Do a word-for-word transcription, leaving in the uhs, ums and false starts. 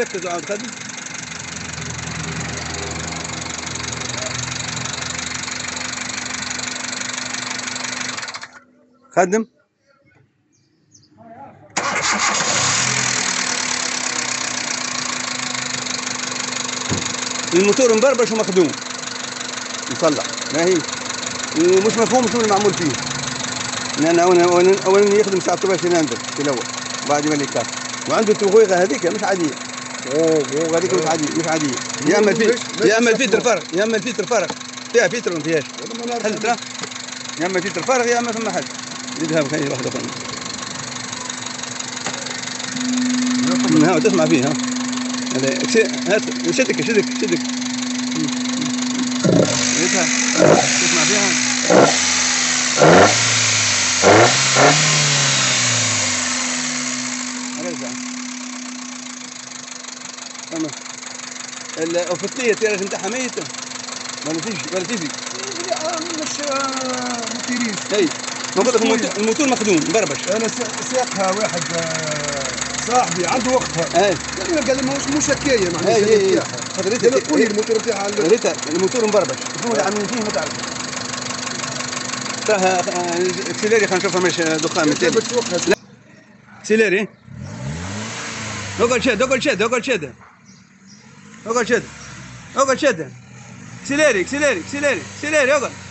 ركزوا على الخدم. خدم الموتور مبربش ومخدوم يصلح، ما هي ومش مفهوم شو اللي معمول فيه. لأن أولا أولا أولا يخدم ساعة ربع سيلندر في الأول بعد ما يكاف، وعنده التغويغة هذيك مش عادية. اوه اوه هذيك مش عادية مش عادية. يا اما الفيتر يا اما الفيتر فرق يا اما الفيتر فرق فيها فيتر وما فيهاش حل، يا اما الفيتر فرق يا اما فما حل. يذهب خليه واحدة فن ها وتسمع فيه. ها هات شدك شدك شدك تسمع فيها. الأوفتية التيارات نتاعها ميتة ولا تجي ولا تجي؟ مش مطيرين. اي الموتور مخدوم مبربش. أنا ساقها واحد صاحبي عنده وقتها. اي. قال لي مش هكايا معناتها. اي اي خاطر أنت تقول لي الموتور نتاعها. ريتا الموتور مبربش. شنو اللي عاملين فيه ما تعرفش. تراها سيلاري خلينا نشوفها ماشي دخان مثالي. سيلاري. دوكل شاد دوكل شاد دوكل شاد. اقعد شده اقعد شده اكسليري اكسليري اكسليري اكسليري اقعد.